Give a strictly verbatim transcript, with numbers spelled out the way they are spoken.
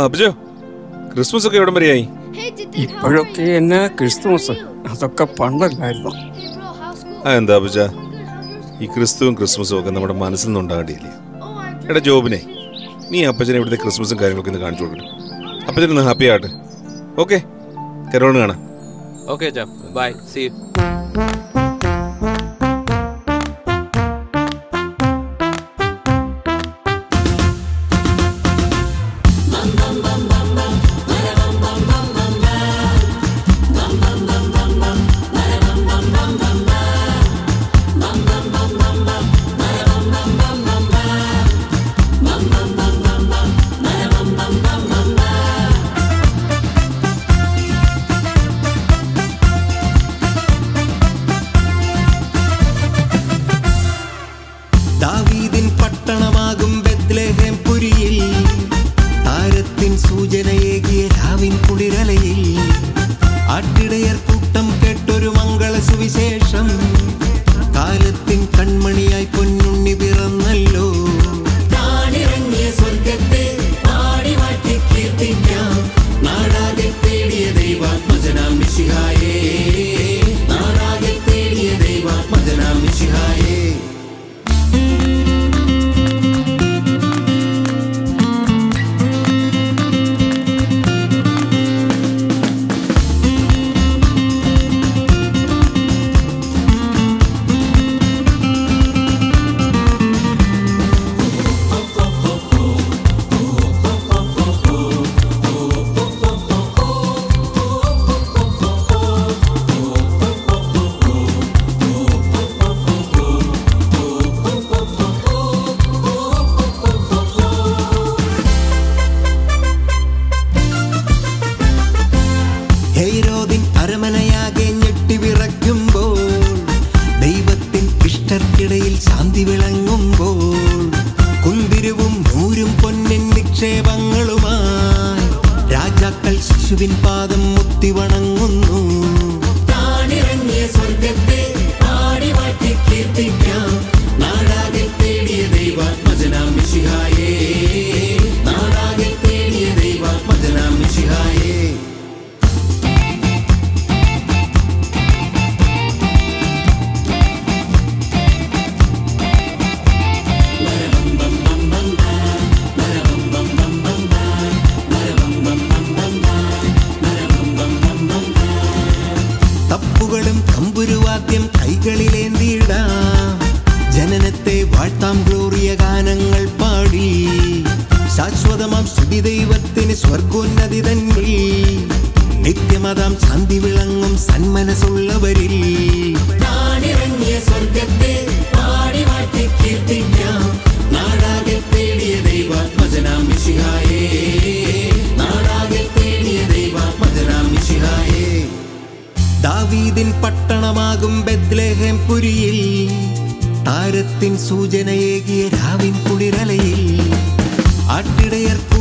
Abjo, Christmas ഒക്കെ എവിടെ വരെയായി? ഇപ്പോഴൊക്കെ എന്നാ ക്രിസ്മസ്, അതൊക്കെ പണ്ടല്ലായിരുന്നു. എന്താ അബ്ജ, ഈ ക്രിസ്തുവും ക്രിസ്മസും ഒക്കെ നമ്മുടെ മനസ്സിൽ നിന്നുണ്ടാകേണ്ടിയില്ലേ? എടാ ജോബിനെ, നീ അപ്പച്ചനെ ഇവിടുത്തെ ക്രിസ്മസും കാര്യങ്ങളൊക്കെ ഒന്ന് കാണിച്ചു കൊടുക്കട്ടെ. അപ്പച്ചനൊന്ന് ഹാപ്പി ആകട്ടെ. ഓക്കെ, കരോളിന് കാണാം. ഓക്കെ അച്ഛാ, ബൈ, സീ യു.